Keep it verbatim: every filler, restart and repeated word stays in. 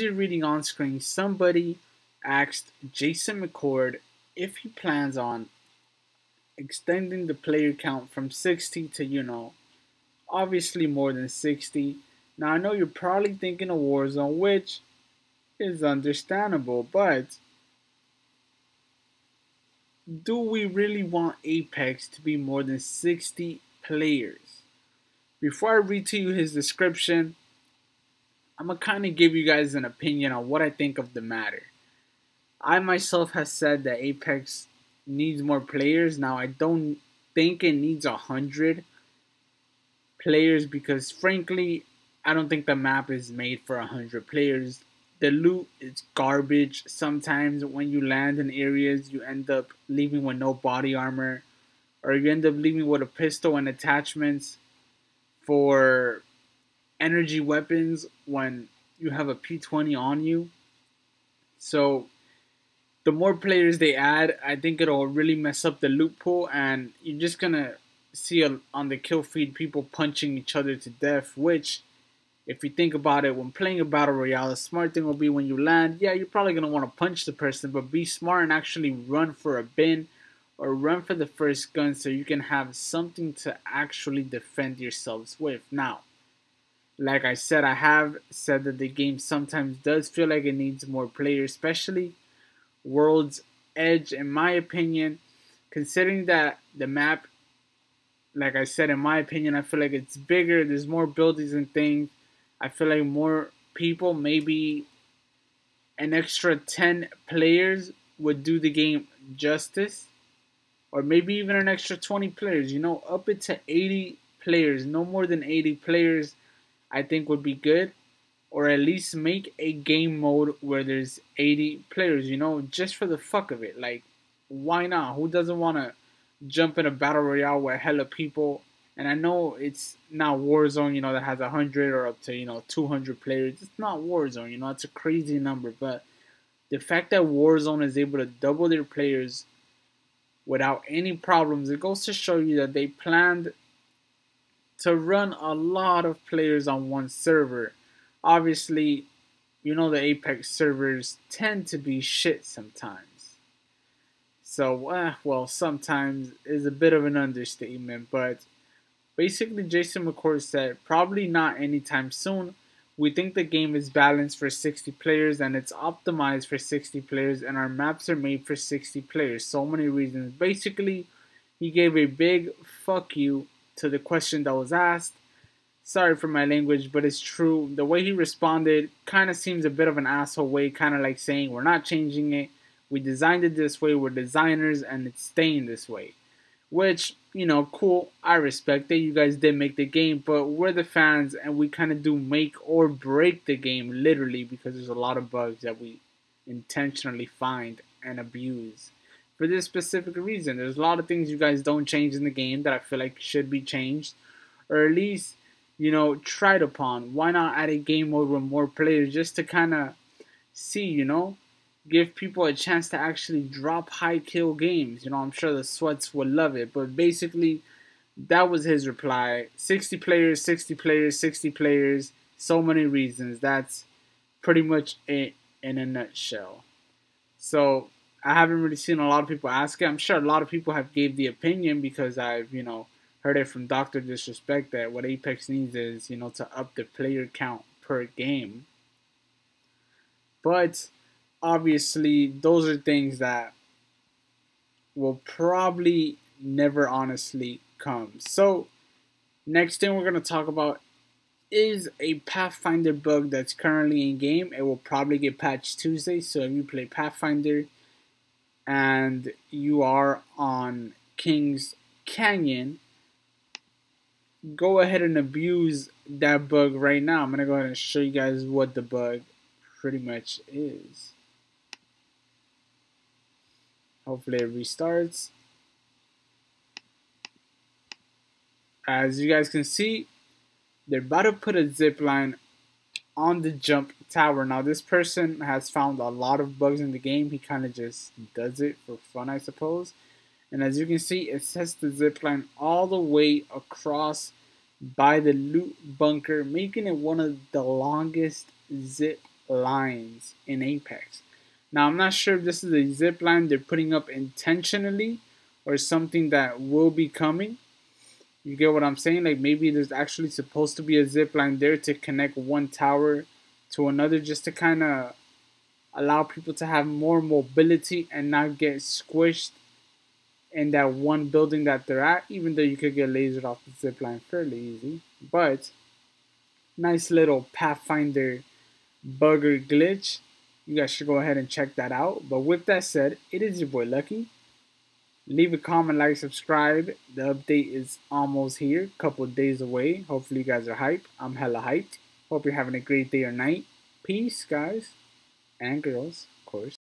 you're reading on screen, somebody asked Jason McCord if he plans on extending the player count from sixty to, you know, obviously more than sixty. Now, I know you're probably thinking of Warzone, which is understandable, but do we really want Apex to be more than sixty players? Before I read to you his description, I'm going to kind of give you guys an opinion on what I think of the matter. I myself have said that Apex needs more players. Now, I don't think it needs one hundred players because, frankly, I don't think the map is made for one hundred players. The loot is garbage. Sometimes when you land in areas, you end up leaving with no body armor, or you end up leaving with a pistol and attachments for energy weapons when you have a P twenty on you. So the more players they add, I think it'll really mess up the loot pool, and you're just gonna see a, on the kill feed people punching each other to death, which, if you think about it, when playing a battle royale, the smart thing will be when you land, yeah, you're probably gonna want to punch the person, but be smart and actually run for a bin or run for the first gun so you can have something to actually defend yourselves with. Now, like I said, I have said that the game sometimes does feel like it needs more players, especially World's Edge, in my opinion, considering that the map, like I said, in my opinion, I feel like it's bigger, there's more buildings and things. I feel like more people, maybe an extra ten players would do the game justice, or maybe even an extra twenty players, you know, up it to eighty players, no more than eighty players, I think would be good. Or at least make a game mode where there's eighty players, you know, just for the fuck of it. Like, why not? Who doesn't want to jump in a battle royale with hella people? And I know it's not Warzone, you know, that has one hundred or up to, you know, two hundred players. It's not Warzone, you know, it's a crazy number. But the fact that Warzone is able to double their players without any problems, it goes to show you that they planned to run a lot of players on one server. Obviously, you know, the Apex servers tend to be shit sometimes. So, uh, well, sometimes is a bit of an understatement. But basically, Jason McCord said, probably not anytime soon. We think the game is balanced for sixty players and it's optimized for sixty players, and our maps are made for sixty players. So many reasons. Basically, he gave a big fuck you to the question that was asked. Sorry for my language, but it's true. The way he responded kind of seems a bit of an asshole way, kind of like saying we're not changing it, we designed it this way, we're designers, and it's staying this way. Which, you know, cool, I respect it, you guys did make the game, but we're the fans and we kind of do make or break the game, literally, because there's a lot of bugs that we intentionally find and abuse. For this specific reason, there's a lot of things you guys don't change in the game that I feel like should be changed, or at least, you know, tried upon. Why not add a game mode with more players just to kind of see, you know, give people a chance to actually drop high kill games. You know, I'm sure the sweats would love it, but basically, that was his reply. sixty players, sixty players, sixty players, so many reasons. That's pretty much it in a nutshell. So, I haven't really seen a lot of people ask it. I'm sure a lot of people have gave the opinion because I've, you know, heard it from Doctor Disrespect that what Apex needs is, you know, to up the player count per game. But obviously, those are things that will probably never honestly come. So, next thing we're going to talk about is a Pathfinder bug that's currently in game. It will probably get patched Tuesday, so if you play Pathfinder and you are on King's Canyon, go ahead and abuse that bug right now. I'm going to go ahead and show you guys what the bug pretty much is. Hopefully it restarts. As you guys can see, they're about to put a zipline on the jump tower. Now, this person has found a lot of bugs in the game. He kind of just does it for fun, I suppose. And as you can see, it sets the zipline all the way across by the loot bunker, making it one of the longest zip lines in Apex. Now, I'm not sure if this is a zip line they're putting up intentionally or something that will be coming. You get what I'm saying? Like, maybe there's actually supposed to be a zip line there to connect one tower to another, just to kind of allow people to have more mobility and not get squished in that one building that they're at, even though you could get lasered off the zip line fairly easy. But nice little Pathfinder bugger glitch. You guys should go ahead and check that out. But with that said, it is your boy Lucky. Leave a comment, like, subscribe. The update is almost here, a couple of days away. Hopefully you guys are hyped. I'm hella hyped. Hope you're having a great day or night. Peace, guys and girls, of course.